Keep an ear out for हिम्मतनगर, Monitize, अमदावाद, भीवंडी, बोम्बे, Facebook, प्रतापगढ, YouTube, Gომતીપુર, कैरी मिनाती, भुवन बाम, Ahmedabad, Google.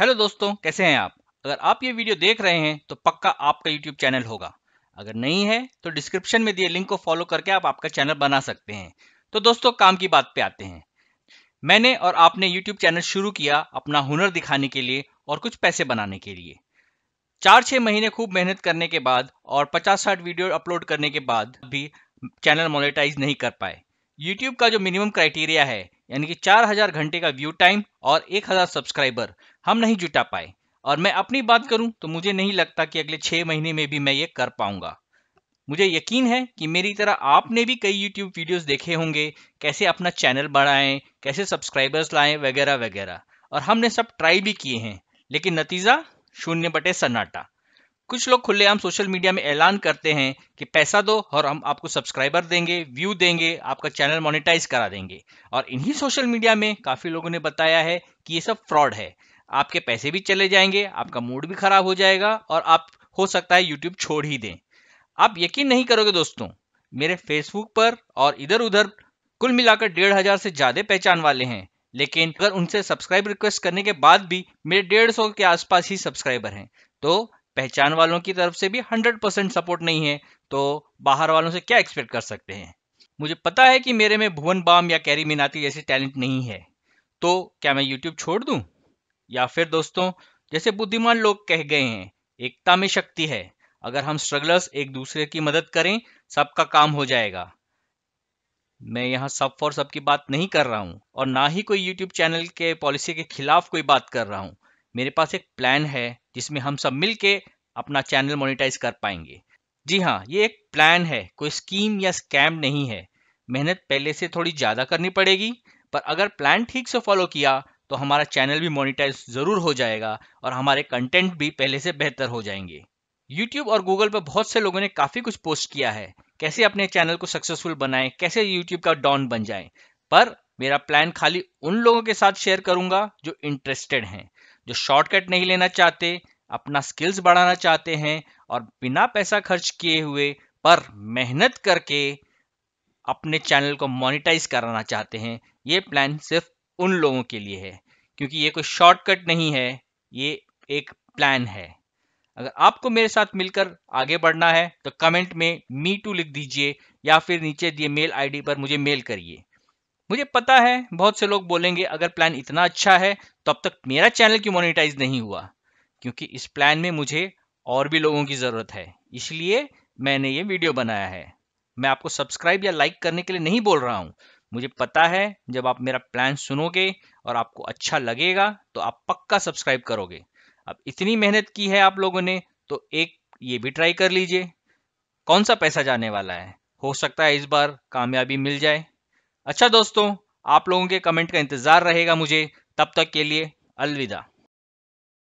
Hello दोस्तों, कैसे हैं आप। अगर आप ये वीडियो देख रहे हैं तो पक्का आपका यूट्यूब चैनल होगा। अगर नहीं है तो डिस्क्रिप्शन में दिए लिंक को फॉलो करके आप आपका चैनल बना सकते हैं। तो दोस्तों, काम की बात पे आते हैं। मैंने और आपने यूट्यूब चैनल शुरू किया अपना हुनर दिखाने के लिए और कुछ पैसे बनाने के लिए। 4-6 महीने खूब मेहनत करने के बाद और 50-60 वीडियो अपलोड करने के बाद भी चैनल मोनेटाइज नहीं कर पाए। यूट्यूब का जो मिनिमम क्राइटेरिया है, यानी कि 4000 घंटे का व्यू टाइम और 1000 सब्सक्राइबर, हम नहीं जुटा पाए। और मैं अपनी बात करूं तो मुझे नहीं लगता कि अगले 6 महीने में भी मैं ये कर पाऊंगा। मुझे यकीन है कि मेरी तरह आपने भी कई YouTube वीडियोस देखे होंगे, कैसे अपना चैनल बढ़ाएं, कैसे सब्सक्राइबर्स लाएं वगैरह वगैरह। और हमने सब ट्राई भी किए हैं, लेकिन नतीजा 0/सन्नाटा। कुछ लोग खुलेआम सोशल मीडिया में ऐलान करते हैं कि पैसा दो और हम आपको सब्सक्राइबर देंगे, व्यू देंगे, आपका चैनल मोनेटाइज करा देंगे। और इन्हीं सोशल मीडिया में काफ़ी लोगों ने बताया है कि ये सब फ्रॉड है, आपके पैसे भी चले जाएंगे, आपका मूड भी खराब हो जाएगा और आप हो सकता है यूट्यूब छोड़ ही दें। आप यकीन नहीं करोगे दोस्तों, मेरे फेसबुक पर और इधर उधर कुल मिलाकर 1500 से ज़्यादा पहचान वाले हैं, लेकिन अगर उनसे सब्सक्राइब रिक्वेस्ट करने के बाद भी मेरे 150 के आसपास ही सब्सक्राइबर हैं। तो पहचान वालों की तरफ से भी 100% सपोर्ट नहीं है, तो बाहर वालों से क्या एक्सपेक्ट कर सकते हैं। मुझे पता है कि मेरे में भुवन बाम या कैरी मिनाती जैसे टैलेंट नहीं है, तो क्या मैं यूट्यूब छोड़ दूँ? या फिर दोस्तों, जैसे बुद्धिमान लोग कह गए हैं, एकता में शक्ति है, अगर हम स्ट्रगलर्स एक दूसरे की मदद करें सबका काम हो जाएगा। मैं यहाँ सब फॉर सब की बात नहीं कर रहा हूँ और ना ही कोई YouTube चैनल के पॉलिसी के खिलाफ कोई बात कर रहा हूँ। मेरे पास एक प्लान है जिसमें हम सब मिलके अपना चैनल मोनेटाइज कर पाएंगे। जी हाँ, ये एक प्लान है, कोई स्कीम या स्कैम नहीं है। मेहनत पहले से थोड़ी ज़्यादा करनी पड़ेगी, पर अगर प्लान ठीक से फॉलो किया तो हमारा चैनल भी मोनेटाइज ज़रूर हो जाएगा और हमारे कंटेंट भी पहले से बेहतर हो जाएंगे। YouTube और Google पर बहुत से लोगों ने काफ़ी कुछ पोस्ट किया है, कैसे अपने चैनल को सक्सेसफुल बनाएं, कैसे YouTube का डॉन बन जाएं। पर मेरा प्लान खाली उन लोगों के साथ शेयर करूंगा जो इंटरेस्टेड हैं, जो शॉर्टकट नहीं लेना चाहते, अपना स्किल्स बढ़ाना चाहते हैं और बिना पैसा खर्च किए हुए पर मेहनत करके अपने चैनल को मोनेटाइज कराना चाहते हैं। ये प्लान सिर्फ उन लोगों के लिए है, क्योंकि ये कोई शॉर्टकट नहीं है, ये एक प्लान है। अगर आपको मेरे साथ मिलकर आगे बढ़ना है तो कमेंट में मी टू लिख दीजिए या फिर नीचे दिए मेल आईडी पर मुझे मेल करिए। मुझे पता है बहुत से लोग बोलेंगे, अगर प्लान इतना अच्छा है तो अब तक मेरा चैनल क्यों मोनेटाइज नहीं हुआ, क्योंकि इस प्लान में मुझे और भी लोगों की ज़रूरत है, इसलिए मैंने ये वीडियो बनाया है। मैं आपको सब्सक्राइब या लाइक करने के लिए नहीं बोल रहा हूँ। मुझे पता है जब आप मेरा प्लान सुनोगे और आपको अच्छा लगेगा तो आप पक्का सब्सक्राइब करोगे। अब इतनी मेहनत की है आप लोगों ने, तो एक ये भी ट्राई कर लीजिए। कौन सा पैसा जाने वाला है, हो सकता है इस बार कामयाबी मिल जाए। अच्छा दोस्तों, आप लोगों के कमेंट का इंतज़ार रहेगा मुझे। तब तक के लिए अलविदा।